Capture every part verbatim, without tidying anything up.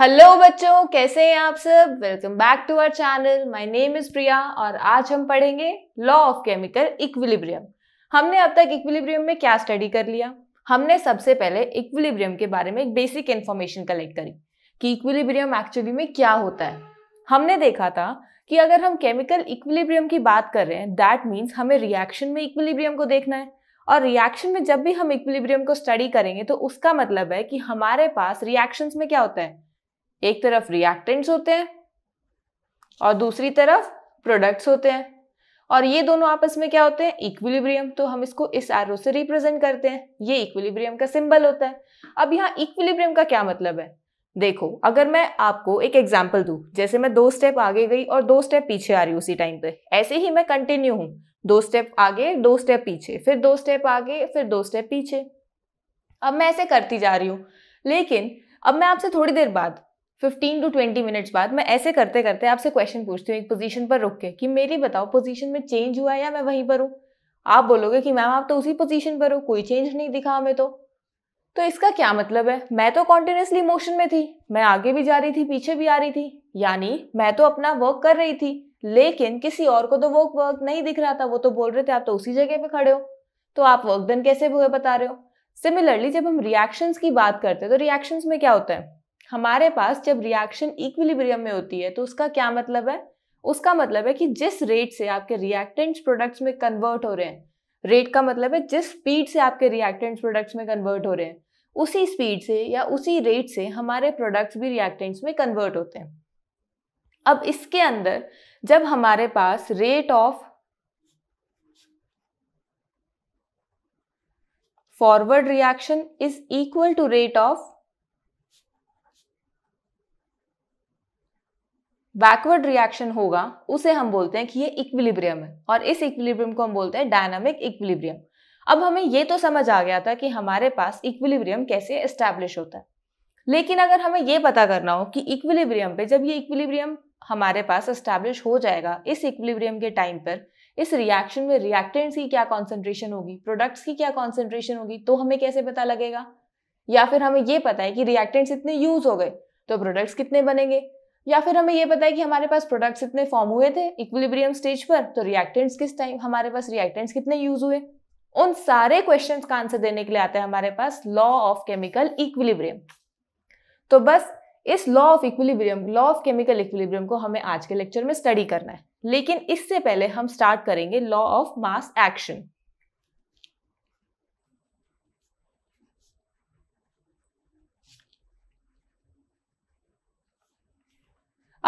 Hello बच्चों, कैसे हैं आप सब। Welcome back to our channel. My name is Priya और आज हम पढ़ेंगे लॉ ऑफ केमिकल इक्विलिब्रियम। हमने अब तक इक्विलिब्रियम में क्या स्टडी कर लिया। हमने सबसे पहले इक्विलिब्रियम के बारे में एक बेसिक इन्फॉर्मेशन कलेक्ट करी कि इक्विलिब्रियम एक्चुअली में क्या होता है। हमने देखा था कि अगर हम केमिकल इक्विलिब्रियम की बात कर रहे हैं, दैट मीन्स हमें रिएक्शन में इक्विलिब्रियम को देखना है। और रिएक्शन में जब भी हम इक्विलिब्रियम को स्टडी करेंगे तो उसका मतलब है कि हमारे पास रिएक्शंस में क्या होता है, एक तरफ रिएक्टेंट्स होते हैं और दूसरी तरफ प्रोडक्ट्स होते हैं, और ये दोनों आपस में क्या होते हैं, इक्विलिब्रियम। तो हम इसको इस एरो से रिप्रेजेंट करते हैं, ये इक्विलिब्रियम का सिंबल होता है। अब यहाँ इक्विलिब्रियम का क्या मतलब है, देखो अगर मैं आपको एक एग्जाम्पल दूं, जैसे मैं दो स्टेप आगे गई और दो स्टेप पीछे आ रही हूँ, उसी टाइम पे ऐसे ही मैं कंटिन्यू हूँ, दो स्टेप आगे दो स्टेप पीछे, फिर दो स्टेप आगे फिर दो स्टेप पीछे। अब मैं ऐसे करती जा रही हूँ, लेकिन अब मैं आपसे थोड़ी देर बाद फिफ्टीन टू ट्वेंटी मिनट्स बाद मैं ऐसे करते करते आपसे क्वेश्चन पूछती हूँ एक पोजीशन पर रुक के कि मेरी बताओ पोजीशन में चेंज हुआ है या मैं वहीं पर हूँ। आप बोलोगे कि मैम आप तो उसी पोजीशन पर हो, कोई चेंज नहीं दिखा हमें। तो तो इसका क्या मतलब है, मैं तो कॉन्टिन्यूसली मोशन में थी, मैं आगे भी जा रही थी पीछे भी आ रही थी, यानी मैं तो अपना वर्क कर रही थी, लेकिन किसी और को तो वो वर्क नहीं दिख रहा था। वो तो बोल रहे थे आप तो उसी जगह पे खड़े हो, तो आप वर्क डन कैसे हुए बता रहे हो। सिमिलरली जब हम रिएक्शंस की बात करते हैं तो रिएक्शंस में क्या होता है, हमारे पास जब रिएक्शन इक्विलिब्रियम में होती है तो उसका क्या मतलब है, उसका मतलब है कि जिस रेट से आपके रिएक्टेंट्स प्रोडक्ट्स में कन्वर्ट हो रहे हैं, रेट का मतलब है जिस स्पीड से आपके रिएक्टेंट्स प्रोडक्ट्स में कन्वर्ट हो रहे हैं, उसी स्पीड से या उसी रेट से हमारे प्रोडक्ट्स भी रिएक्टेंट्स में कन्वर्ट होते हैं। अब इसके अंदर जब हमारे पास rate of forward reaction is equal to rate of backward reaction होगा, उसे हम बोलते हैं कि ये इक्विलिब्रियम है, और इस इक्विलिब्रियम को हम बोलते हैं डायनामिक इक्विलिब्रियम। अब हमें ये तो समझ आ गया था कि हमारे पास इक्विलिब्रियम कैसे एस्टैब्लिश होता है, लेकिन अगर हमें ये पता करना हो कि इक्विलिब्रियम पे जब ये इक्विलिब्रियम हमारे पास एस्टैब्लिश हो जाएगा, इस इक्विलिब्रियम के टाइम पर इस रिएक्शन में रिएक्टेंट्स की क्या कॉन्सेंट्रेशन होगी, प्रोडक्ट्स की क्या कॉन्सेंट्रेशन होगी, तो हमें कैसे पता लगेगा। या फिर हमें ये पता है कि रिएक्टेंट्स इतने यूज हो गए तो प्रोडक्ट्स कितने बनेंगे, या फिर हमें ये पता है कि हमारे पास प्रोडक्ट्स इतने फॉर्म हुए थे इक्विलिब्रियम स्टेज पर तो रिएक्टेंट्स किस टाइम, हमारे पास रिएक्टेंट्स कितने यूज हुए। उन सारे क्वेश्चंस का आंसर देने के लिए आता है हमारे पास लॉ ऑफ केमिकल इक्विलिब्रियम। तो बस इस law of equilibrium, law of chemical equilibrium को हमें आज के लेक्चर में स्टडी करना है, लेकिन इससे पहले हम स्टार्ट करेंगे लॉ ऑफ मास एक्शन।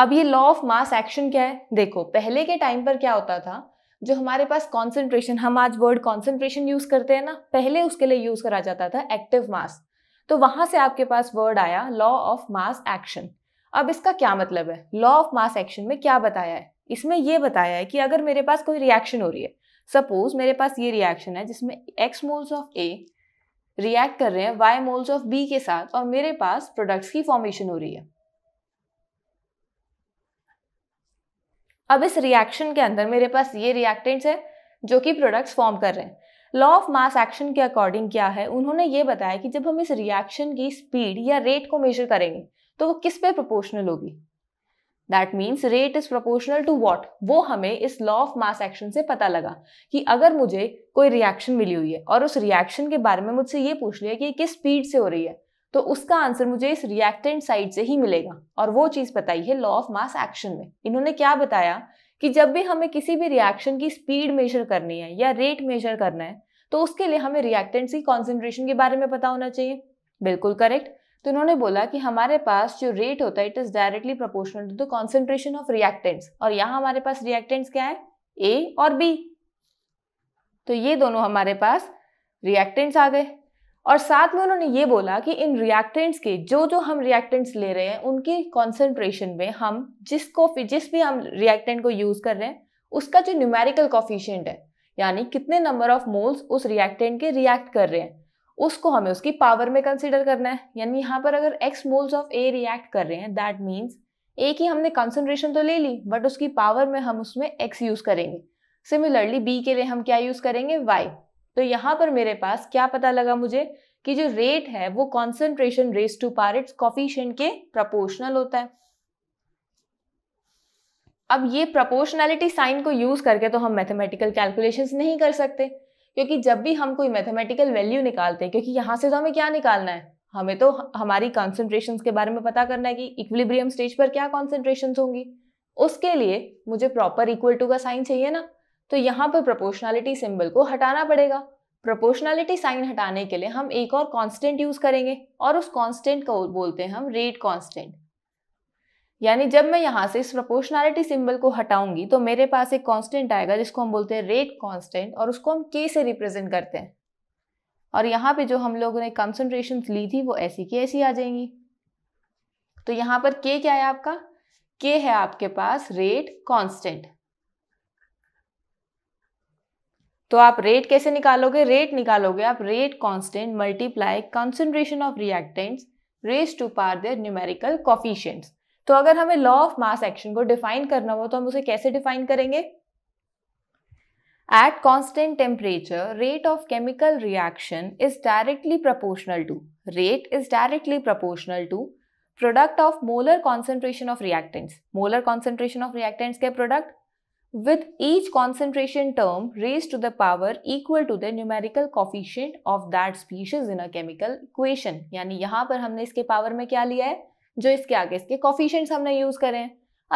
अब ये लॉ ऑफ मास एक्शन क्या है, देखो पहले के टाइम पर क्या होता था, जो हमारे पास कॉन्सेंट्रेशन, हम आज वर्ड कॉन्सेंट्रेशन यूज करते हैं ना, पहले उसके लिए यूज करा जाता था एक्टिव मास, तो वहां से आपके पास वर्ड आया लॉ ऑफ मास एक्शन। अब इसका क्या मतलब है, लॉ ऑफ मास एक्शन में क्या बताया है, इसमें यह बताया है कि अगर मेरे पास कोई रिएक्शन हो रही है, सपोज मेरे पास ये रिएक्शन है जिसमें x moles of A react कर रहे हैं वाई मोल्स ऑफ बी के साथ, और मेरे पास प्रोडक्ट्स की फॉर्मेशन हो रही है। अब इस रिएक्शन के अंदर मेरे पास ये रिएक्टेंट्स है जो कि प्रोडक्ट्स फॉर्म कर रहे हैं। लॉ ऑफ मास एक्शन के अकॉर्डिंग क्या है, उन्होंने ये बताया कि जब हम इस रिएक्शन की स्पीड या रेट को मेजर करेंगे तो वो किस पे प्रोपोर्शनल होगी, that means rate is proportional to what. वो हमें इस लॉ ऑफ मास एक्शन से पता लगा कि अगर मुझे कोई रिएक्शन मिली हुई है और उस रिएक्शन के बारे में मुझसे ये पूछ लिया कि ये किस स्पीड से हो रही है, तो उसका आंसर मुझे इस रिएक्टेंट साइड से ही मिलेगा, और वो चीज बताई है लॉ ऑफ मास एक्शन में। इन्होंने क्या बताया कि जब भी हमें किसी भी रिएक्शन की स्पीड मेजर करनी है या रेट मेजर करना है तो उसके लिए हमें रिएक्टेंट्स की कॉन्सेंट्रेशन के बारे में पता होना चाहिए। बिल्कुल करेक्ट। तो इन्होंने बोला कि हमारे पास जो रेट होता है it is directly proportional to the concentration of reactants, और यहाँ हमारे पास रिएक्टेंट्स क्या है, ए और बी, तो ये दोनों हमारे पास रिएक्टेंट्स आ गए। और साथ में उन्होंने ये बोला कि इन रिएक्टेंट्स के जो जो हम रिएक्टेंट्स ले रहे हैं उनकी कॉन्सेंट्रेशन में हम जिसको जिस भी हम रिएक्टेंट को यूज कर रहे हैं उसका जो न्यूमेरिकल कोफिशिएंट है, यानी कितने नंबर ऑफ मोल्स उस रिएक्टेंट के रिएक्ट कर रहे हैं, उसको हमें उसकी पावर में कंसिडर करना है। यानी यहाँ पर अगर x moles of A react कर रहे हैं, दैट मीन्स ए की हमने कॉन्सेंट्रेशन तो ले ली बट उसकी पावर में हम उसमें एक्स यूज करेंगे। सिमिलरली बी के लिए हम क्या यूज करेंगे, वाई, तो यहाँ पर मेरे पास क्या पता लगा मुझे कि जो रेट है वो concentration raise to power its coefficient के प्रोपोर्शनल होता है। अब ये प्रोपोर्शनैलिटी साइन को यूज करके तो हम मैथमेटिकल कैलकुलेशंस नहीं कर सकते, क्योंकि जब भी हम कोई मैथमेटिकल वैल्यू निकालते हैं, क्योंकि यहाँ से तो हमें क्या निकालना है, हमें तो हमारी कॉन्सेंट्रेशन के बारे में पता करना है कि इक्विलिब्रियम स्टेज पर क्या कॉन्सेंट्रेशन होंगी, उसके लिए मुझे प्रॉपर इक्वल टू का साइन चाहिए ना, तो यहाँ पर प्रोपोर्शनैलिटी सिंबल को हटाना पड़ेगा। प्रोपोर्शनैलिटी साइन हटाने के लिए हम एक और कांस्टेंट यूज करेंगे और उस कांस्टेंट को बोलते हैं हम रेट कांस्टेंट। यानी जब मैं यहाँ से इस प्रोपोर्शनैलिटी सिंबल को हटाऊंगी तो मेरे पास एक कांस्टेंट आएगा जिसको हम बोलते हैं रेट कांस्टेंट, और उसको हम के से रिप्रेजेंट करते हैं, और यहाँ पे जो हम लोगों ने कंसंट्रेशन ली थी वो ऐसी की ऐसी आ जाएंगी। तो यहाँ पर के क्या है आपका, के है आपके पास रेट कांस्टेंट। तो आप रेट कैसे निकालोगे, रेट निकालोगे आप rate constant multiply concentration of reactants raise to power their numerical coefficients. तो अगर हमें लॉ ऑफ मास एक्शन को डिफाइन करना हो तो हम उसे कैसे डिफाइन करेंगे, at constant temperature rate of chemical reaction is directly proportional to rate is directly proportional to product of molar concentration of reactants, molar concentration of reactants के product with each concentration term raised to the power equal to the numerical coefficient of that species in a chemical equation। यानी यहाँ पर हमने इसके power में क्या लिया है, जो इसके आगे इसके coefficients हमने यूज करे हैं।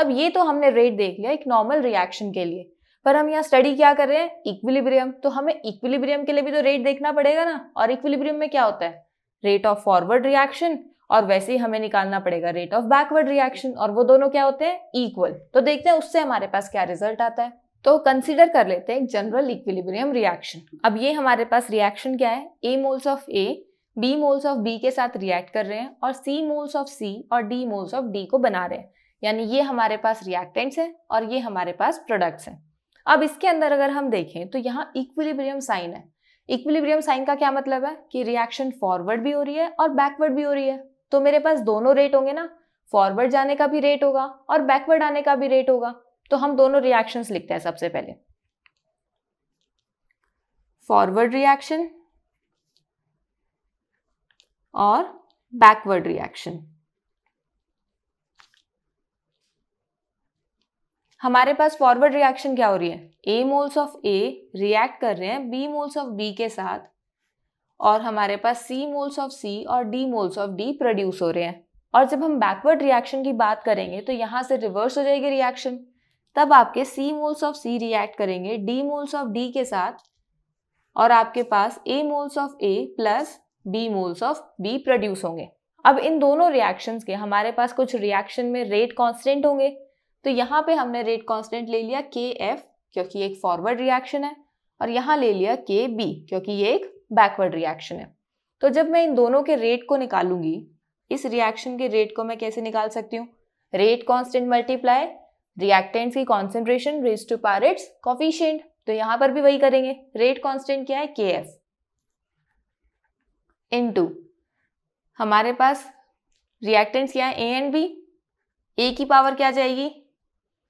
अब ये तो हमने रेट देख लिया एक नॉर्मल रिएक्शन के लिए, पर हम यहाँ स्टडी क्या कर रहे हैं, इक्विलिब्रियम। तो हमें इक्विलिब्रियम के लिए भी तो रेट देखना पड़ेगा ना, और इक्विलिब्रियम में क्या होता है, रेट ऑफ फॉरवर्ड रिएक्शन, और वैसे ही हमें निकालना पड़ेगा रेट ऑफ बैकवर्ड रिएक्शन, और वो दोनों क्या होते हैं, इक्वल। तो देखते हैं उससे हमारे पास क्या रिजल्ट आता है। तो कंसीडर कर लेते हैं जनरल इक्विलिब्रियम रिएक्शन। अब ये हमारे पास रिएक्शन क्या है, ए moles of A b moles of B के साथ रिएक्ट कर रहे हैं, और सी मोल्स ऑफ सी और डी मोल्स ऑफ डी को बना रहे हैं। यानी ये हमारे पास रिएक्टेंट्स हैं और ये हमारे पास प्रोडक्ट्स हैं। अब इसके अंदर अगर हम देखें तो यहाँ इक्विलिब्रियम साइन है। इक्विलिब्रियम साइन का क्या मतलब है कि रिएक्शन फॉरवर्ड भी हो रही है और बैकवर्ड भी हो रही है, तो मेरे पास दोनों रेट होंगे ना, फॉरवर्ड जाने का भी रेट होगा और बैकवर्ड आने का भी रेट होगा। तो हम दोनों रिएक्शंस लिखते हैं। सबसे पहले फॉरवर्ड रिएक्शन और बैकवर्ड रिएक्शन। हमारे पास फॉरवर्ड रिएक्शन क्या हो रही है, ए मोल्स ऑफ ए रिएक्ट कर रहे हैं बी मोल्स ऑफ बी के साथ, और हमारे पास C मोल्स ऑफ C और D moles of D produce हो रहे हैं। और जब हम बैकवर्ड रिएक्शन की बात करेंगे तो यहाँ से रिवर्स हो जाएगी रिएक्शन, तब आपके C moles of C react करेंगे D मोल्स ऑफ D के साथ, और आपके पास A moles of A plus B moles of B produce होंगे। अब इन दोनों रिएक्शंस के हमारे पास कुछ रिएक्शन में रेट कॉन्स्टेंट होंगे, तो यहाँ पे हमने रेट कॉन्स्टेंट ले लिया के एफ, क्योंकि एक फॉरवर्ड रिएक्शन है, और यहाँ ले लिया के बी, क्योंकि ये एक बैकवर्ड रिएक्शन है। तो जब मैं इन दोनों के रेट को निकालूंगी, इस रिएक्शन के रेट को मैं कैसे निकाल सकती हूँ, रेट कांस्टेंट मल्टीप्लाई रिएक्टेंट्स की concentration raise to power its coefficient. तो यहाँ पर भी वही करेंगे, रेट कांस्टेंट क्या है, के एफ इनटू हमारे पास रिएक्टेंट्स क्या है, ए एंड बी। ए की पावर क्या जाएगी,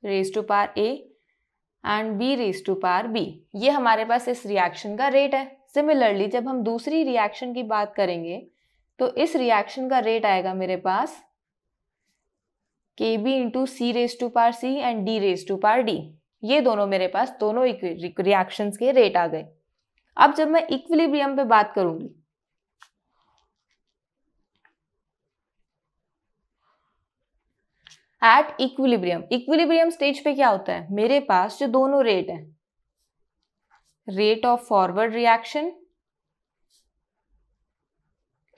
raise to power A and B raise to power B. ये हमारे पास इस रिएक्शन का रेट है। सिमिलरली जब हम दूसरी रिएक्शन की बात करेंगे तो इस रिएक्शन का रेट आएगा मेरे पास के B into C raise to power c and D raise to power d. ये दोनों मेरे पास दोनों रिएक्शंस के रेट आ गए। अब जब मैं इक्विलिब्रियम पे बात करूंगी एट इक्विलिब्रियम, इक्विलिब्रियम स्टेज पे क्या होता है, मेरे पास जो दोनों रेट हैं, rate of forward reaction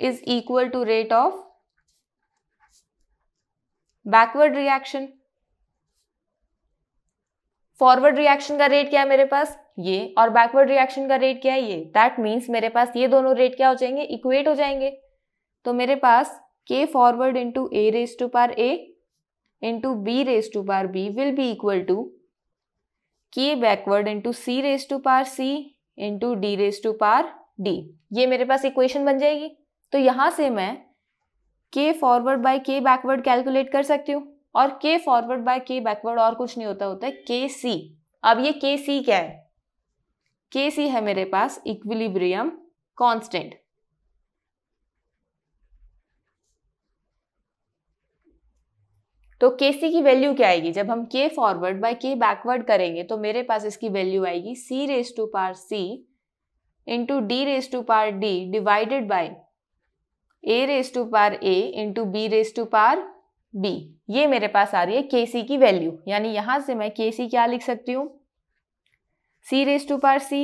is equal to rate of backward reaction. Forward reaction का रेट क्या है मेरे पास, ये, और बैकवर्ड रिएक्शन का रेट क्या है, ये। दैट मीन्स मेरे पास ये दोनों रेट क्या हो जाएंगे, इक्वेट हो जाएंगे। तो मेरे पास के forward into A raise to power a into B raise to power b will be equal to के backward into C raise to power c into D raise to power d. ये मेरे पास equation बन जाएगी। तो यहाँ से मैं के फॉरवर्ड बाय के बैकवर्ड कैलकुलेट कर सकती हूँ, और के फॉरवर्ड बाय के बैकवर्ड और कुछ नहीं होता होता है के सी। अब ये के सी क्या है, के सी है मेरे पास इक्विलिब्रियम कांस्टेंट। तो के सी की वैल्यू क्या आएगी, जब हम के फॉरवर्ड बाय के बैकवर्ड करेंगे तो मेरे पास इसकी वैल्यू आएगी C raise to power c into D raise to power d divided by A raise to power a into B raise to power b. ये मेरे पास आ रही है के सी की वैल्यू, यानी यहां से मैं के सी क्या लिख सकती हूँ, C raise to power c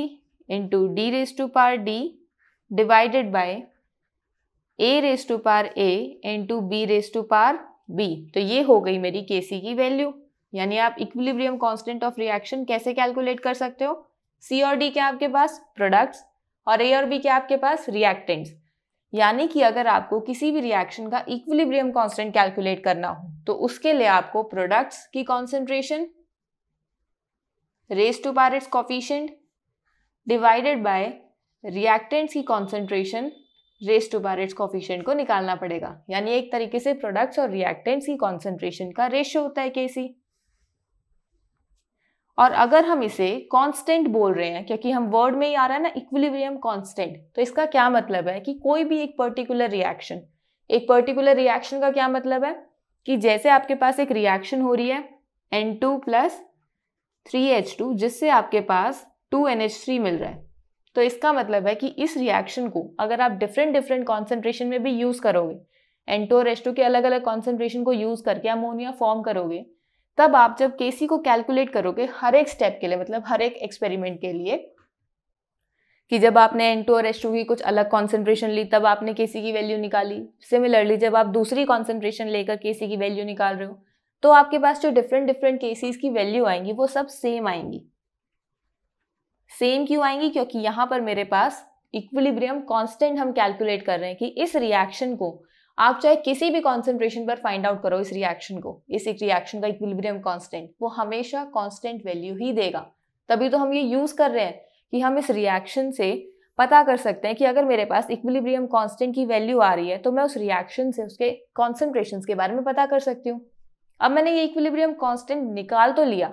into D raise to power d divided by A raise to power a into B raise to power b. तो ये हो गई मेरी के सी की वैल्यू, यानी आप इक्विलिब्रियम कांस्टेंट ऑफ रिएक्शन कैसे कैलकुलेट कर सकते हो, सी और डी के आपके पास प्रोडक्ट्स और ए और बी के आपके पास रिएक्टेंट्स। यानी कि अगर आपको किसी भी रिएक्शन का इक्विलिब्रियम कांस्टेंट कैलकुलेट करना हो तो उसके लिए आपको प्रोडक्ट्स की concentration raise to power its coefficient divided by reactants की concentration raise to power its coefficient को निकालना पड़ेगा। यानी एक तरीके से प्रोडक्ट्स और रिएक्टेंट्स की कॉन्सेंट्रेशन का रेशियो होता है केसी। और अगर हम इसे कांस्टेंट बोल रहे हैं, क्योंकि हम वर्ड में ही आ रहा है ना इक्विलिब्रियम कांस्टेंट, तो इसका क्या मतलब है कि कोई भी एक पर्टिकुलर रिएक्शन, एक पर्टिकुलर रिएक्शन का क्या मतलब है कि जैसे आपके पास एक रिएक्शन हो रही है N two plus three H two जिससे आपके पास टू एन एच थ्री मिल रहा है, तो इसका मतलब है कि इस रिएक्शन को अगर आप डिफरेंट डिफरेंट कॉन्सेंट्रेशन में भी यूज करोगे, एन टू और एच टू के अलग अलग कॉन्सेंट्रेशन को यूज करके अमोनिया फॉर्म करोगे, तब आप जब केसी को कैलकुलेट करोगे हर एक स्टेप के लिए, मतलब हर एक एक्सपेरिमेंट के लिए, कि जब आपने एन टू और एच टू की कुछ अलग कॉन्सेंट्रेशन ली तब आपने केसी की वैल्यू निकाली, सिमिलरली जब आप दूसरी कॉन्सेंट्रेशन लेकर केसी की वैल्यू निकाल रहे हो तो आपके पास जो डिफरेंट डिफरेंट केसीज की वैल्यू आएंगी वो सब सेम आएंगी। सेम क्यों आएंगी, क्योंकि यहाँ पर मेरे पास इक्विलिब्रियम कांस्टेंट हम कैलकुलेट कर रहे हैं कि इस रिएक्शन को आप चाहे किसी भी कॉन्सेंट्रेशन पर फाइंड आउट करो, इस रिएक्शन को, इस एक रिएक्शन का इक्विलिब्रियम कांस्टेंट वो हमेशा कांस्टेंट वैल्यू ही देगा। तभी तो हम ये यूज कर रहे हैं कि हम इस रिएक्शन से पता कर सकते हैं कि अगर मेरे पास इक्विलिब्रियम कांस्टेंट की वैल्यू आ रही है तो मैं उस रिएक्शन से उसके कॉन्सेंट्रेशन के बारे में पता कर सकती हूँ। अब मैंने ये इक्विलिब्रियम कांस्टेंट निकाल तो लिया,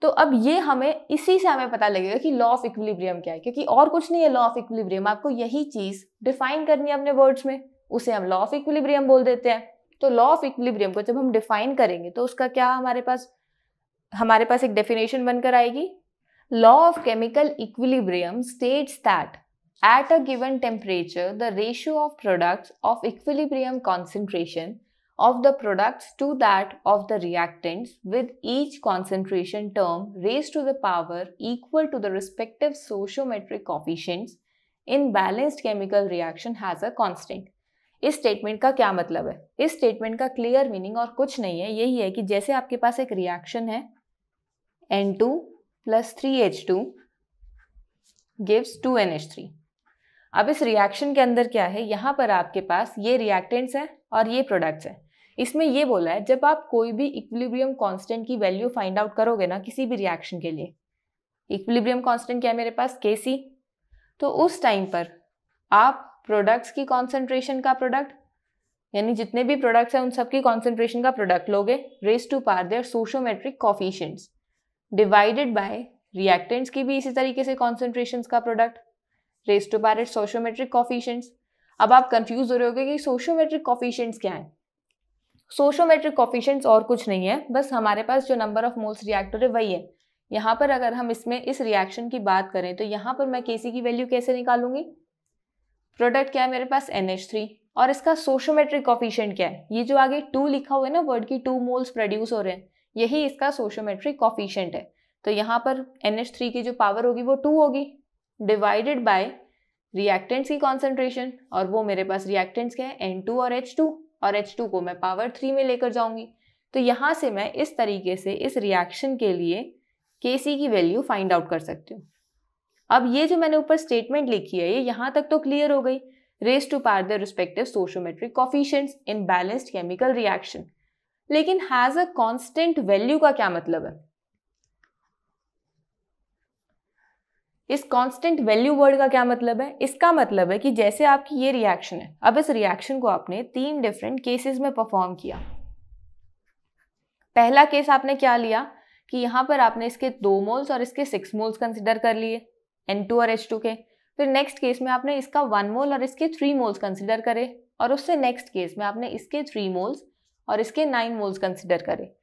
तो अब ये हमें इसी से हमें पता लगेगा कि लॉ ऑफ इक्विलिब्रियम क्या है, क्योंकि और कुछ नहीं है लॉ ऑफ इक्विलिब्रियम, आपको यही चीज डिफाइन करनी है अपने वर्ड्स में, उसे हम लॉ ऑफ इक्विलिब्रियम बोल देते हैं। तो लॉ ऑफ इक्विलिब्रियम को जब हम डिफाइन करेंगे तो उसका क्या हमारे पास हमारे पास एक डेफिनेशन बनकर आएगी, law of chemical equilibrium states that at a given temperature the ratio of products of equilibrium concentration of the products to that of the reactants with each concentration term raised to the power equal to the respective stoichiometric coefficients in balanced chemical reaction has a constant। इस statement का क्या मतलब है, इस statement का clear meaning और कुछ नहीं है, यही है कि जैसे आपके पास एक reaction है N two plus three H two gives two N H three. अब इस reaction के अंदर क्या है, यहाँ पर आपके पास ये reactants हैं और ये products हैं। इसमें ये बोला है जब आप कोई भी इक्विलिब्रियम कांस्टेंट की वैल्यू फाइंड आउट करोगे ना किसी भी रिएक्शन के लिए, इक्विलिब्रियम कांस्टेंट क्या है मेरे पास केसी, तो उस टाइम पर आप प्रोडक्ट्स की कॉन्सेंट्रेशन का प्रोडक्ट, यानी जितने भी प्रोडक्ट्स हैं उन सबकी कॉन्सेंट्रेशन का प्रोडक्ट लोगे raise to power their stoichiometric coefficients divided by reactants की भी इसी तरीके से कॉन्सेंट्रेशन का product raise to power its stoichiometric coefficients. अब आप कंफ्यूज हो रहे होगे कि सोशियोमेट्रिक कोफिशिएंट्स क्या है, सोशियोमेट्रिक कोफिशिएंट्स और कुछ नहीं है, बस हमारे पास जो नंबर ऑफ मोल्स रिएक्टर है वही है। यहाँ पर अगर हम इसमें इस रिएक्शन की बात करें तो यहाँ पर मैं केसी की वैल्यू कैसे निकालूंगी, प्रोडक्ट क्या है मेरे पास एन एच थ्री और इसका सोशियोमेट्रिक कोफिशिएंट क्या है, ये जो आगे टू लिखा हुआ है ना वर्ड की, टू मोल्स प्रोड्यूस हो रहे हैं, यही इसका सोशियोमेट्रिक कोफिशिएंट है। तो यहाँ पर एन एच थ्री की जो पावर होगी वो टू होगी डिवाइडेड बाय रिएक्टेंट्स की कॉन्सेंट्रेशन, और वो मेरे पास रिएक्टेंट्स क्या है एन टू और एच टू, और एच टू को मैं पावर थ्री में लेकर जाऊंगी। तो यहाँ से मैं इस तरीके से इस रिएक्शन के लिए केसी की वैल्यू फाइंड आउट कर सकती हूँ। अब ये जो मैंने ऊपर स्टेटमेंट लिखी है ये यहाँ तक तो क्लियर हो गई, raise to power the respective stoichiometric coefficients in balanced chemical reaction, लेकिन हैज अ कांस्टेंट वैल्यू का क्या मतलब है, इस कांस्टेंट वैल्यू वर्ड का क्या मतलब है, इसका मतलब है कि जैसे आपकी ये रिएक्शन है, अब इस रिएक्शन को आपने तीन डिफरेंट केसेस में परफॉर्म किया। पहला केस आपने क्या लिया कि यहाँ पर आपने इसके दो मोल्स और इसके सिक्स मोल्स कंसिडर कर लिए, N टू और H टू के। फिर नेक्स्ट केस में आपने इसका वन मोल और इसके थ्री मोल्स कंसिडर करे, और उससे नेक्स्ट केस में आपने इसके थ्री मोल्स और इसके नाइन मोल्स कंसिडर करे।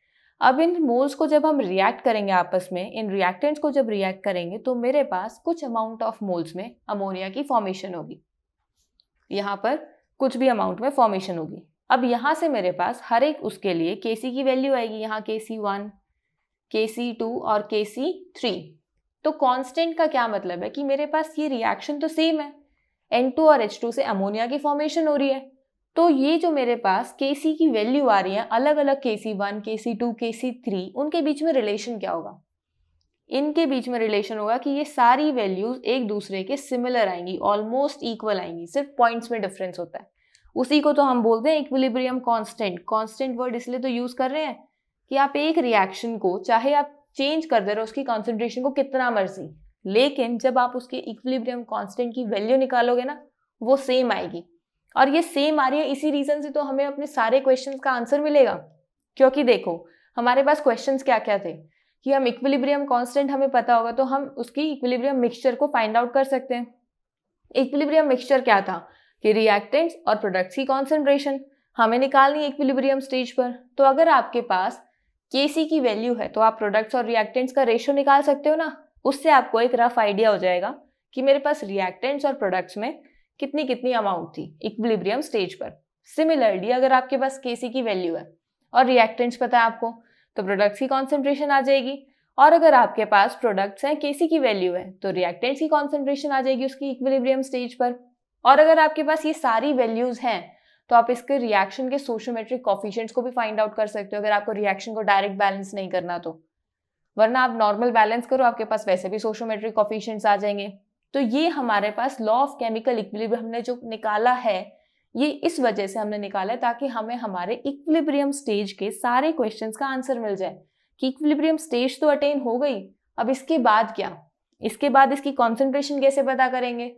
अब इन मोल्स को जब हम रिएक्ट करेंगे आपस में, इन रिएक्टेंट्स को जब रिएक्ट करेंगे तो मेरे पास कुछ अमाउंट ऑफ मोल्स में अमोनिया की फॉर्मेशन होगी, यहाँ पर कुछ भी अमाउंट में फॉर्मेशन होगी। अब यहाँ से मेरे पास हर एक उसके लिए केसी की वैल्यू आएगी, यहाँ केसी वन, केसी टू और केसी थ्री। तो कांस्टेंट का क्या मतलब है कि मेरे पास ये रिएक्शन तो सेम है, N टू और H टू से अमोनिया की फॉर्मेशन हो रही है, तो ये जो मेरे पास केसी की वैल्यू आ रही है अलग अलग KC one, KC two, KC three, उनके बीच में रिलेशन क्या होगा? इनके बीच में रिलेशन होगा कि ये सारी वैल्यूज एक दूसरे के सिमिलर आएंगी, ऑलमोस्ट इक्वल आएंगी, सिर्फ पॉइंट्स में डिफरेंस होता है। उसी को तो हम बोलते हैं इक्विलिब्रियम कांस्टेंट। कांस्टेंट वर्ड इसलिए तो यूज कर रहे हैं कि आप एक रिएक्शन को चाहे आप चेंज करते रहो उसकी कॉन्सेंट्रेशन को कितना मर्जी, लेकिन जब आप उसके इक्विलिब्रियम कांस्टेंट की वैल्यू निकालोगे ना, वो सेम आएगी। और ये सेम आ रही है, इसी रीजन से तो हमें अपने सारे क्वेश्चंस का आंसर मिलेगा, क्योंकि देखो हमारे पास क्वेश्चंस क्या क्या थे कि हम इक्विलिब्रियम कांस्टेंट हमें पता होगा तो हम उसकी इक्विलिब्रियम मिक्सचर को फाइंड आउट कर सकते हैं। इक्विलिब्रियम मिक्सचर क्या था कि रिएक्टेंट्स और प्रोडक्ट्स की कॉन्सेंट्रेशन हमें निकालनी है इक्विलिब्रियम स्टेज पर। तो अगर आपके पास केसी की वैल्यू है तो आप प्रोडक्ट्स और रिएक्टेंट्स का रेशियो निकाल सकते हो ना, उससे आपको एक रफ आइडिया हो जाएगा कि मेरे पास रिएक्टेंट्स और प्रोडक्ट्स में कितनी कितनी अमाउंट थी इक्विलिब्रियम स्टेज पर। सिमिलरली अगर आपके पास केसी की वैल्यू है और रिएक्टेंट्स पता है आपको तो प्रोडक्ट्स की कॉन्सेंट्रेशन आ जाएगी, और अगर आपके पास प्रोडक्ट्स हैं, केसी की वैल्यू है तो रिएक्टेंट्स की कॉन्सेंट्रेशन आ जाएगी उसकी इक्विलिब्रियम स्टेज पर। और अगर आपके पास ये सारी वैल्यूज हैं तो आप इसके रिएक्शन के सोशियोमेट्रिक कोफिशिएंट्स को भी फाइंड आउट कर सकते हो, अगर आपको रिएक्शन को डायरेक्ट बैलेंस नहीं करना तो, वरना आप नॉर्मल बैलेंस करो आपके पास वैसे भी सोशियोमेट्रिक कोफिशिएंट्स आ जाएंगे। तो ये हमारे पास लॉ ऑफ केमिकल इक्विलिब्रियम हमने जो निकाला है ये इस वजह से हमने निकाला है ताकि हमें हमारे इक्विलिब्रियम स्टेज के सारे क्वेश्चंस का आंसर मिल जाए कि इक्विलिब्रियम स्टेज तो अटेन हो गई, अब इसके बाद क्या, इसके बाद इसकी कॉन्सेंट्रेशन कैसे पता करेंगे।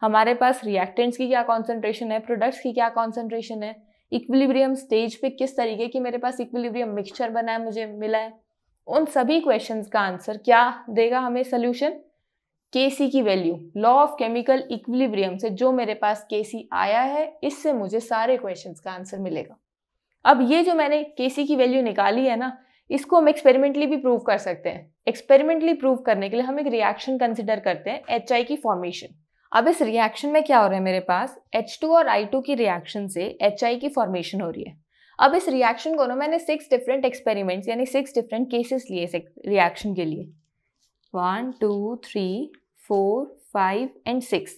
हमारे पास रिएक्टेंट्स की क्या कॉन्सेंट्रेशन है, प्रोडक्ट्स की क्या कॉन्सेंट्रेशन है, इक्विलिब्रियम स्टेज पे किस तरीके की मेरे पास इक्विलिब्रियम मिक्सचर बना है मुझे मिला है, उन सभी क्वेश्चंस का आंसर क्या देगा हमें सॉल्यूशन, केसी की value. Law of chemical equilibrium से जो मेरे पास केसी आया है इससे मुझे सारे क्वेश्चंस का आंसर मिलेगा। अब ये जो मैंने केसी की वैल्यू निकाली है ना, इसको हम एक्सपेरिमेंटली भी प्रूव कर सकते हैं। एक्सपेरिमेंटली प्रूव करने के लिए हम एक रिएक्शन कंसिडर करते हैं एच आई की फॉर्मेशन। अब इस रिएक्शन में क्या हो रहा है, मेरे पास H टू और I टू की रिएक्शन से H I की फॉर्मेशन हो रही है। अब इस रिएक्शन को ना मैंने सिक्स डिफरेंट एक्सपेरिमेंट्स यानी सिक्स डिफरेंट केसेस लिए रिएक्शन के लिए, one two three four five and six.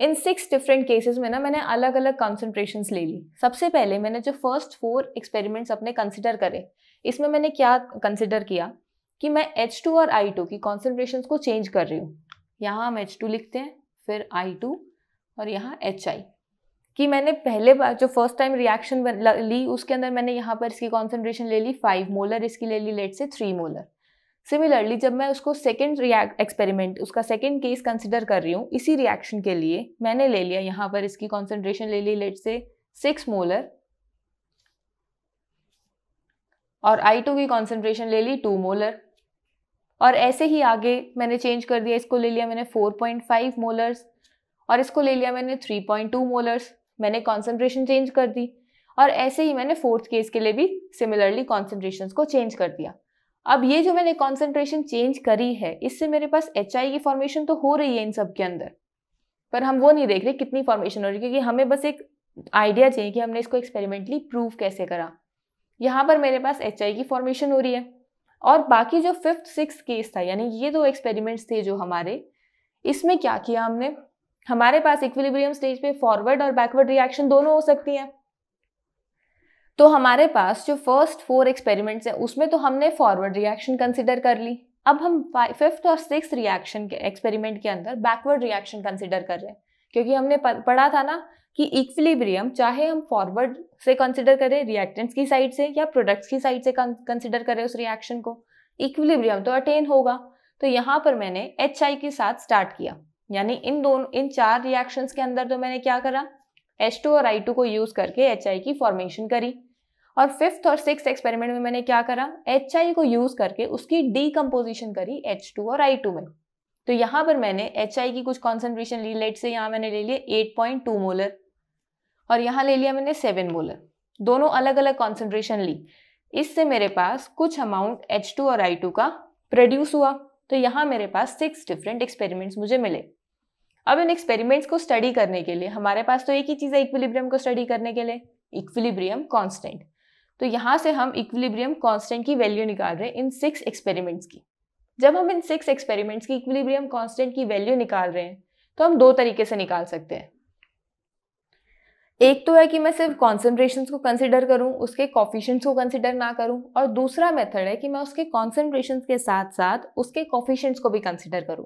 इन सिक्स डिफरेंट केसेस में ना मैंने अलग अलग कॉन्सेंट्रेशंस ले ली। सबसे पहले मैंने जो फर्स्ट फोर एक्सपेरिमेंट्स अपने कंसिडर करे, इसमें मैंने क्या कंसिडर किया कि मैं H टू और I टू की कॉन्सेंट्रेशन को चेंज कर रही हूँ। यहाँ हम H टू लिखते हैं, फिर I टू और यहाँ H I। कि मैंने पहले बार जो फर्स्ट टाइम रिएक्शन ली उसके अंदर मैंने यहाँ पर इसकी कॉन्सेंट्रेशन ले ली फाइव मोलर, इसकी ले ली let's say three molar. Similarly जब मैं उसको सेकेंड रिएक्ट एक्सपेरिमेंट उसका सेकेंड केस कंसिडर कर रही हूँ इसी रिएक्शन के लिए, मैंने ले लिया यहाँ पर इसकी कॉन्सेंट्रेशन ले ली लेट से सिक्स मोलर और I टू की कॉन्सेंट्रेशन ले ली टू मोलर। और ऐसे ही आगे मैंने चेंज कर दिया, इसको ले लिया मैंने फोर पॉइंट फाइव मोलर्स और इसको ले लिया मैंने थ्री पॉइंट टू मोलर्स, मैंने कॉन्सेंट्रेशन चेंज कर दी। और ऐसे ही मैंने फोर्थ केस के लिए भी सिमिलरली कॉन्सेंट्रेशन को चेंज कर दिया। अब ये जो मैंने कॉन्सेंट्रेशन चेंज करी है इससे मेरे पास एच आई की फॉर्मेशन तो हो रही है इन सब के अंदर, पर हम वो नहीं देख रहे कितनी फॉर्मेशन हो रही है, क्योंकि हमें बस एक आइडिया चाहिए कि हमने इसको एक्सपेरिमेंटली प्रूव कैसे करा। यहाँ पर मेरे पास एच आई की फॉर्मेशन हो रही है और बाकी जो फिफ्थ सिक्स केस था यानी ये दो एक्सपेरिमेंट्स थे जो हमारे, इसमें क्या किया हमने, हमारे पास इक्विलिब्रियम स्टेज पे फॉरवर्ड और बैकवर्ड रिएक्शन दोनों हो सकती हैं। तो हमारे पास जो फर्स्ट फोर एक्सपेरिमेंट्स हैं उसमें तो हमने फॉरवर्ड रिएक्शन कंसिडर कर ली। अब हम फिफ्थ और सिक्स रिएक्शन के एक्सपेरिमेंट के अंदर बैकवर्ड रिएक्शन कंसिडर कर रहे हैं, क्योंकि हमने पढ़ा था ना कि इक्विलिब्रियम चाहे हम फॉरवर्ड से कंसिडर करें रिएक्टेंट्स की साइड से या प्रोडक्ट्स की साइड से कंसिडर करें उस रिएक्शन को, इक्विलिब्रियम तो अटेन होगा। तो यहाँ पर मैंने एच आई के साथ स्टार्ट किया, यानी इन दोनों इन चार रिएक्शंस के अंदर तो मैंने क्या करा, एच टू और आई टू को यूज करके एच आई की फॉर्मेशन करी। और फिफ्थ और सिक्स एक्सपेरिमेंट में मैंने क्या करा, एच आई को यूज करके उसकी डी कम्पोजिशन करी एच टू और आई टू में। तो यहाँ पर मैंने एच आई की कुछ कॉन्सेंट्रेशन ली, लेट से यहाँ मैंने ले लिया एट पॉइंट टू मोलर और यहाँ ले लिया मैंने सेवन मोलर, दोनों अलग अलग कॉन्सेंट्रेशन ली। इससे मेरे पास कुछ अमाउंट एच टू और आई टू का प्रोड्यूस हुआ। तो यहाँ मेरे पास सिक्स डिफरेंट एक्सपेरिमेंट्स मुझे मिले। अब इन एक्सपेरिमेंट्स को स्टडी करने के लिए हमारे पास तो एक ही चीज़ है इक्विलिब्रियम को स्टडी करने के लिए, इक्विलिब्रियम कांस्टेंट। तो यहाँ से हम इक्विलिब्रियम कांस्टेंट की वैल्यू निकाल रहे हैं इन सिक्स एक्सपेरिमेंट्स की। जब हम इन सिक्स एक्सपेरिमेंट्स की इक्विलिब्रियम कांस्टेंट की वैल्यू निकाल रहे हैं तो हम दो तरीके से निकाल सकते हैं। एक तो है कि मैं सिर्फ कॉन्सेंट्रेशंस को कंसिडर करूं, उसके कोफिशिएंट्स को कंसिडर ना करूं, और दूसरा मेथड है कि मैं उसके कॉन्सेंट्रेशंस के साथ साथ उसके कोफिशिएंट्स को भी कंसिडर करूं।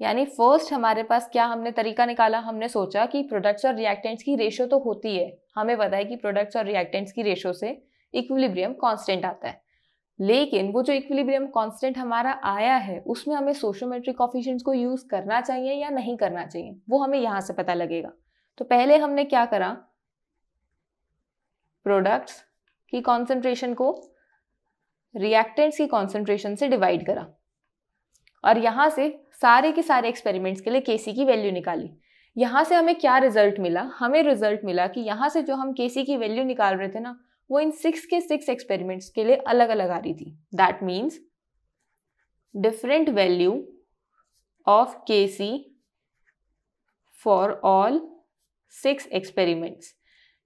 यानी फर्स्ट हमारे पास क्या हमने तरीका निकाला, हमने सोचा कि प्रोडक्ट्स और रिएक्टेंट्स की रेशो तो होती है, हमें पता है कि प्रोडक्ट्स और रिएक्टेंट्स की रेशो से इक्विलिब्रियम कांस्टेंट आता है, लेकिन वो जो इक्विलिब्रियम कांस्टेंट हमारा आया है उसमें हमें सोशियोमेट्रिक कोफिशिएंट्स को यूज़ करना चाहिए या नहीं करना चाहिए, वो हमें यहाँ से पता लगेगा। तो पहले हमने क्या करा, प्रोडक्ट्स की कॉन्सेंट्रेशन को रिएक्टेंट्स की कॉन्सेंट्रेशन से डिवाइड करा और यहाँ से सारे के सारे एक्सपेरिमेंट्स के लिए केसी की वैल्यू निकाली। यहाँ से हमें क्या रिजल्ट मिला, हमें रिजल्ट मिला कि यहाँ से जो हम केसी की वैल्यू निकाल रहे थे ना, वो इन सिक्स के सिक्स एक्सपेरिमेंट्स के लिए अलग अलग आ रही थी। That means different value of KC for all six experiments,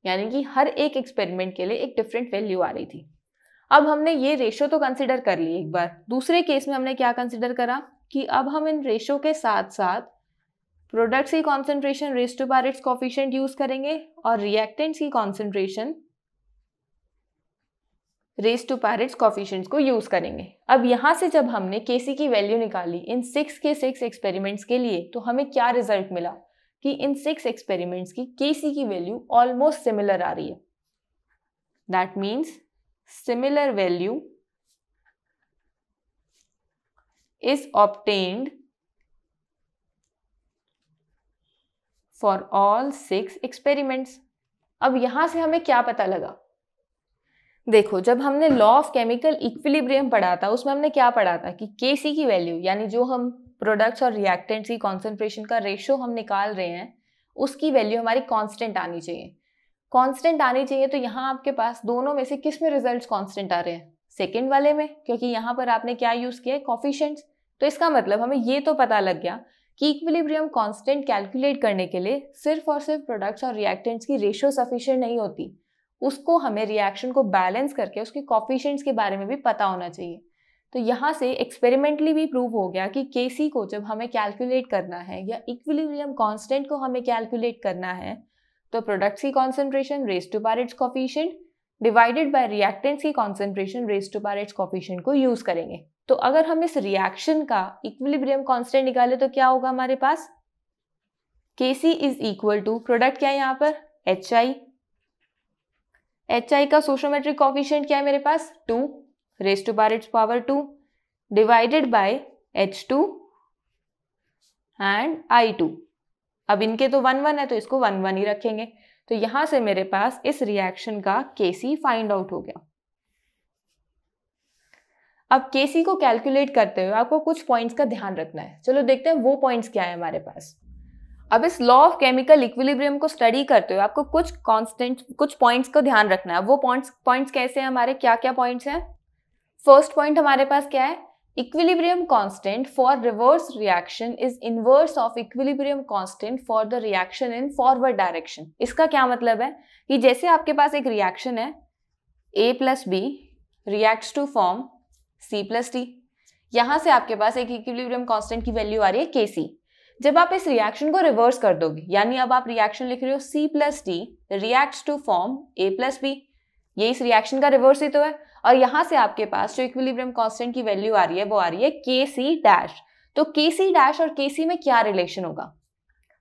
यानी कि हर एक एक्सपेरिमेंट के लिए एक डिफरेंट वैल्यू आ रही थी। अब हमने ये रेशो तो कंसिडर कर ली एक बार, दूसरे केस में हमने क्या कंसिडर करा कि अब हम इन रेशो के साथ साथ प्रोडक्ट्स की concentration raise to power its coefficient use करेंगे और रिएक्टेंट्स की concentration raise to power its coefficients को यूज करेंगे। अब यहाँ से जब हमने केसी की वैल्यू निकाली इन सिक्स के सिक्स एक्सपेरिमेंट्स के लिए, तो हमें क्या रिजल्ट मिला कि इन सिक्स एक्सपेरिमेंट्स की केसी की वैल्यू ऑलमोस्ट सिमिलर आ रही है। That means similar value is obtained for all six experiments. अब यहां से हमें क्या पता लगा, देखो जब हमने लॉ ऑफ केमिकल इक्विलिब्रियम पढ़ा था उसमें हमने क्या पढ़ा था कि केसी की वैल्यू, यानी जो हम प्रोडक्ट्स और रिएक्टेंट्स की कॉन्सेंट्रेशन का रेशो हम निकाल रहे हैं उसकी वैल्यू हमारी कांस्टेंट आनी चाहिए, कांस्टेंट आनी चाहिए। तो यहाँ आपके पास दोनों में से किस में रिजल्ट्स कांस्टेंट आ रहे हैं, सेकंड वाले में, क्योंकि यहाँ पर आपने क्या यूज़ किया है, कोफिशिएंट्स। तो इसका मतलब हमें ये तो पता लग गया कि इक्विलिब्रियम कांस्टेंट कैलकुलेट करने के लिए सिर्फ और सिर्फ प्रोडक्ट्स और रिएक्टेंट्स की रेशो सफिशिएंट नहीं होती, उसको हमें रिएक्शन को बैलेंस करके उसके कोफिशिएंट्स के बारे में भी पता होना चाहिए। तो यहाँ से एक्सपेरिमेंटली भी प्रूव हो गया कि केसी को जब हमें कैलकुलेट करना है या इक्विलिब्रियम कांस्टेंट को हमें कैलकुलेट करना है तो प्रोडक्ट्स की concentration raise to power its coefficient divided by reactants की concentration raise to power its coefficient को यूज करेंगे। तो अगर हम इस रिएक्शन का इक्विलिब्रियम कांस्टेंट निकाले तो क्या होगा हमारे पास, KC is equal to product क्या है यहाँ पर एच आई, एच आई का सोशियोमेट्रिक कोफिशिएंट क्या है मेरे पास two raise to power its power two divided by H two and I two. अब इनके तो वन वन है तो इसको वन वन ही रखेंगे। तो यहां से मेरे पास इस रिएक्शन का केसी फाइंड आउट हो गया। अब केसी को कैलकुलेट करते हुए आपको कुछ पॉइंट्स का ध्यान रखना है, चलो देखते हैं वो पॉइंट्स क्या है हमारे पास। अब इस लॉ ऑफ केमिकल इक्विलिब्रियम को स्टडी करते हुए आपको कुछ कांस्टेंट कुछ पॉइंट्स को ध्यान रखना है। वो पॉइंट्स पॉइंट्स कैसे हैं हमारे, क्या क्या पॉइंट्स हैं। फर्स्ट पॉइंट हमारे पास क्या है, equilibrium constant for reverse reaction is inverse of equilibrium constant for the reaction in forward direction. इसका क्या मतलब है कि जैसे आपके पास एक रिएक्शन है A plus B reacts to form C plus D, यहाँ से आपके पास एक इक्विलिब्रियम कांस्टेंट की वैल्यू आ रही है के सी। जब आप इस रिएक्शन को रिवर्स कर दोगे, यानी अब आप रिएक्शन लिख रहे हो C plus D reacts to form A plus B, ये इस रिएक्शन का रिवर्स ही तो है, और यहाँ से आपके पास जो इक्विलिब्रियम कांस्टेंट की वैल्यू आ रही है वो आ रही है के सी डैश। तो के सी डैश और के सी में क्या रिलेशन होगा,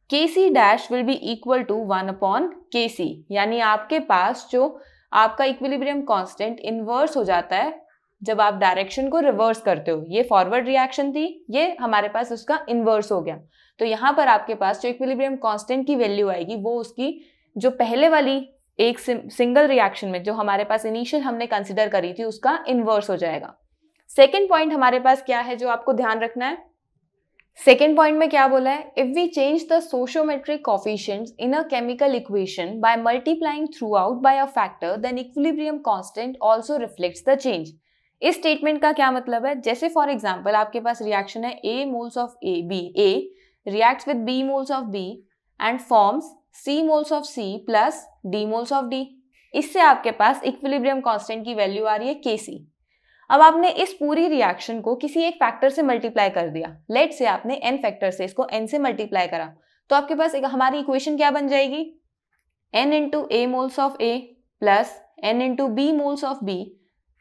K C dash will be equal to one upon K C, यानी आपके पास जो आपका इक्विलिब्रियम कांस्टेंट इन्वर्स हो जाता है जब आप डायरेक्शन को रिवर्स करते हो। ये फॉरवर्ड रिएक्शन थी, ये हमारे पास उसका इन्वर्स हो गया। तो यहाँ पर आपके पास जो इक्विलिब्रियम कांस्टेंट की वैल्यू आएगी वो उसकी जो पहले वाली एक सिंगल रिएक्शन में जो हमारे पास इनिशियल हमने कंसिडर करी थी उसका इन्वर्स हो जाएगा। सेकेंड पॉइंट हमारे पास क्या है जो आपको ध्यान रखना है, सेकेंड पॉइंट में क्या बोला है, if we change the stoichiometric coefficients in a chemical equation by multiplying throughout by a factor then equilibrium constant also reflects the change. इस स्टेटमेंट का क्या मतलब है, जैसे फॉर एग्जांपल आपके पास रिएक्शन है ए moles of A B, A reacts with B moles of B and forms C moles of C plus D moles of D. इससे आपके पास इक्विलिब्रियम कांस्टेंट की वैल्यू आ रही है Kc। अब आपने इस पूरी रिएक्शन को किसी एक फैक्टर से मल्टीप्लाई कर दिया, लेट्स से आपने n फैक्टर से इसको n से मल्टीप्लाई करा, तो आपके पास एक हमारी इक्वेशन क्या बन जाएगी, n into A moles of A plus n into B moles of B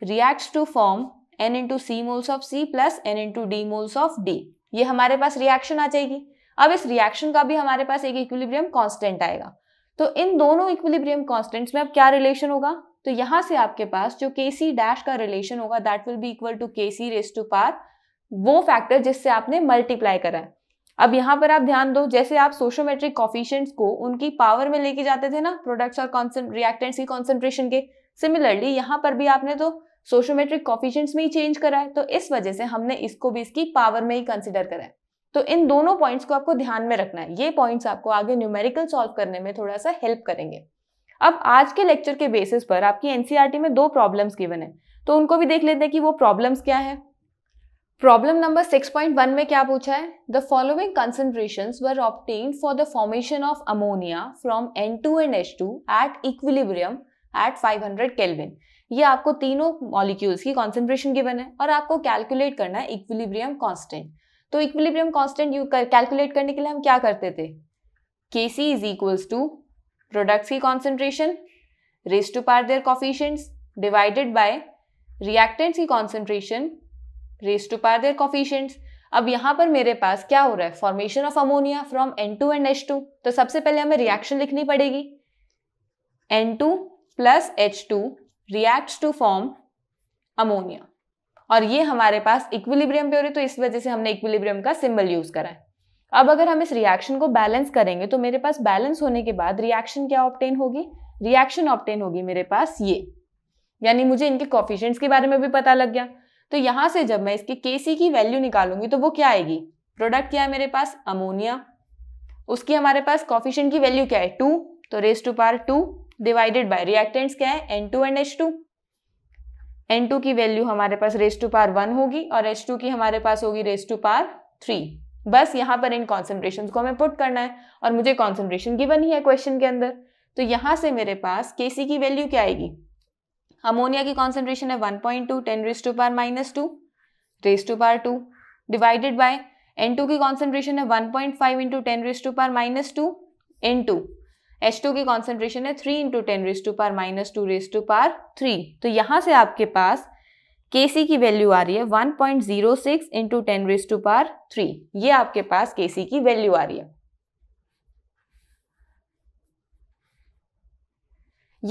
reacts to form n into C moles of C plus n into D moles of D. ये हमारे पास रिएक्शन आ जाएगी। अब इस reaction का भी हमारे पास एक equilibrium constant आएगा, तो इन दोनों इक्विलिब्रियम कॉन्स्टेंट्स में अब क्या रिलेशन होगा, तो यहाँ से आपके पास जो Kc डैश का रिलेशन होगा that will be equal to Kc raise to power वो फैक्टर जिससे आपने मल्टीप्लाई करा है। अब यहाँ पर आप ध्यान दो, जैसे आप सोशियोमेट्रिक कोफिशिएंट्स को उनकी पावर में लेके जाते थे ना प्रोडक्ट्स और रिएक्टेंट्स की कॉन्सेंट्रेशन के, सिमिलरली यहाँ पर भी आपने तो सोशियोमेट्रिक कोफिशिएंट्स में ही चेंज करा है, तो इस वजह से हमने इसको भी इसकी पावर में ही कंसिडर करा है। तो इन दोनों पॉइंट्स को आपको ध्यान में रखना है, ये पॉइंट्स आपको आगे न्यूमेरिकल सॉल्व करने में थोड़ा सा हेल्प करेंगे। अब आज के लेक्चर के बेसिस पर आपकी एनसीईआरटी में दो प्रॉब्लम्स गिवन है, तो उनको भी देख लेते हैं कि वो प्रॉब्लम्स क्या है। Problem number six point one में क्या पूछा है, the following concentrations were obtained for the formation of ammonia from N two and H two at equilibrium at five hundred kelvin. ये आपको तीनों मॉलिक्यूल्स की कॉन्सेंट्रेशन गिवन है और आपको कैलकुलेट करना है इक्विलिब्रियम कॉन्स्टेंट। तो इक्विलिब्रियम कॉन्स्टेंट यू कैलकुलेट करने के लिए हम क्या करते थे, Kc is equals to products की concentration raise to power their coefficients divided by reactants की concentration raise to power their coefficients. अब यहाँ पर मेरे पास क्या हो रहा है, formation of ammonia from N two and H two, तो सबसे पहले हमें रिएक्शन लिखनी पड़ेगी, N two plus H to reacts to form ammonia, और ये हमारे पास इक्विलिब्रियम पे हो रही है, तो इस वजह से हमने इक्विलिब्रियम का सिंबल यूज करा है। अब अगर हम इस रिएक्शन को बैलेंस करेंगे तो मेरे पास बैलेंस होने के बाद रिएक्शन क्या ऑब्टेन होगी, रिएक्शन ऑब्टेन होगी मेरे पास ये, यानी मुझे इनके कोफिशिएंट्स के बारे में भी पता लग गया। तो यहाँ से जब मैं इसके Kc की वैल्यू निकालूंगी तो वो क्या आएगी, प्रोडक्ट क्या है मेरे पास अमोनिया, उसकी हमारे पास कोफिशिएंट की वैल्यू क्या है टू, तो raise to power two divided by reactants क्या है N two and H two, N two की वैल्यू हमारे पास रेज टू पावर वन होगी और एच टू की हमारे पास होगी रेज टू पावर थ्री। बस यहाँ पर इन कॉन्सेंट्रेशन को हमें पुट करना है और मुझे कॉन्सेंट्रेशन गिवन ही है क्वेश्चन के अंदर, तो यहाँ से मेरे पास Kc की वैल्यू क्या आएगी, अमोनिया की कॉन्सेंट्रेशन है one point two ten raise to power minus two raise to power two divided by N two की कॉन्सेंट्रेशन है one point five into ten raise to power minus two into H two की concentration है three into ten raise to power minus two raise to power three. तो यहाँ से आपके पास Kc की value आ रही है one point zero six into ten raise to power three, ये आपके पास Kc की वैल्यू आ रही है।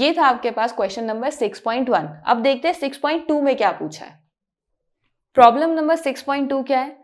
ये था आपके पास question number six point one. अब देखते हैं सिक्स पॉइंट टू में क्या पूछा है। Problem number six point two क्या है,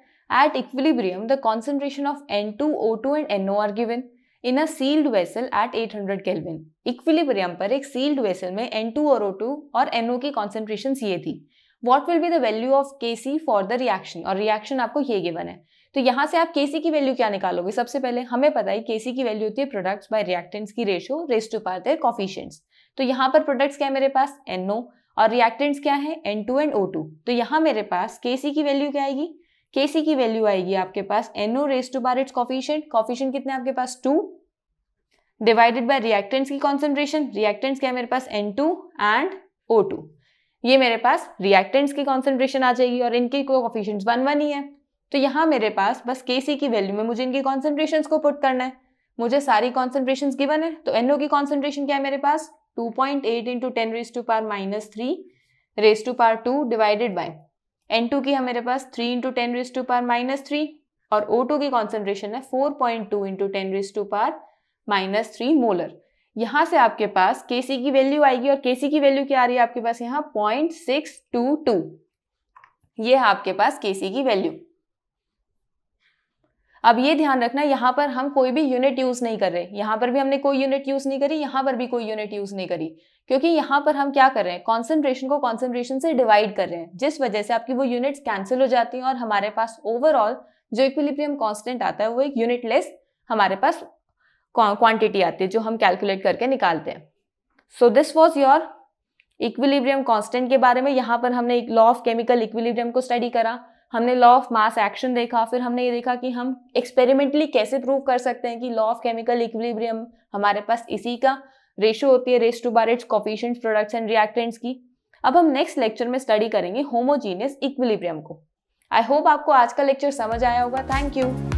at equilibrium the concentration of N two O two and N O are given in a sealed vessel at eight hundred kelvin. Equilibrium पर एक sealed vessel में N two और O to और N O की concentration ये थी। What will be the value of Kc for the reaction? और reaction आपको ये गिवन है, तो यहाँ से आप Kc की वैल्यू क्या निकालोगे, सबसे पहले हमें पता है Kc की वैल्यू होती है प्रोडक्ट्स बाय रिएक्टेंट्स की ratio raise to power their coefficients. तो यहाँ पर प्रोडक्ट्स क्या है मेरे पास NO और रिएक्टेंट्स क्या है N two and O two, तो यहाँ मेरे पास Kc की वैल्यू क्या आएगी, Kc की वैल्यू आएगी आपके पास NO raise to power its coefficient, coefficient कितने आपके पास टू, डिवाइडेड बाय रिएक्टेंट्स की कॉन्सेंट्रेशन, रिएक्टेंट्स क्या है मेरे पास N two and O two, ये मेरे पास रिएक्टेंट्स की कॉन्सेंट्रेशन आ जाएगी और इनके कोफिशिएंट्स वन वन ही है। तो यहाँ मेरे पास बस Kc की वैल्यू में मुझे इनकी कॉन्सेंट्रेशन को पुट करना है, मुझे सारी कॉन्सेंट्रेशन गिवन है। तो NO की कॉन्सेंट्रेशन क्या है मेरे पास two point eight into ten raise to power minus three raise to power two divided by N two की है मेरे पास three into ten raise to power minus three और ओ टू की कॉन्सेंट्रेशन है four point two into ten raise to power minus three molar. यहाँ से आपके पास Kc की वैल्यू आएगी और Kc की वैल्यू क्या आ रही है आपके पास यहाँ पॉइंट सिक्स टू टू, ये है आपके पास Kc की वैल्यू। अब ये ध्यान रखना यहाँ पर हम कोई भी यूनिट यूज नहीं कर रहे, यहाँ पर भी हमने कोई यूनिट यूज नहीं करी, यहाँ पर भी कोई यूनिट यूज नहीं करी, क्योंकि यहाँ पर हम क्या कर रहे हैं कॉन्सेंट्रेशन को कॉन्सेंट्रेशन से डिवाइड कर रहे हैं, जिस वजह से आपकी वो यूनिट्स कैंसिल हो जाती हैं और हमारे पास ओवरऑल जो इक्विलिब्रियम कांस्टेंट आता है वो एक यूनिटलेस हमारे पास क्वांटिटी आती है जो हम कैलकुलेट करके निकालते हैं। So this was your equilibrium constant के बारे में। यहाँ पर हमने लॉ ऑफ केमिकल इक्विलिब्रियम को स्टडी करा, हमने लॉ ऑफ मास एक्शन देखा, फिर हमने ये देखा कि हम एक्सपेरिमेंटली कैसे प्रूव कर सकते हैं कि लॉ ऑफ केमिकल इक्विलिब्रियम हमारे पास इसी का रेशियो होती है, raise to bar its coefficients products and reactants की। अब हम नेक्स्ट लेक्चर में स्टडी करेंगे होमोजीनियस इक्विलिब्रियम को। आई होप आपको आज का लेक्चर समझ आया होगा। Thank you.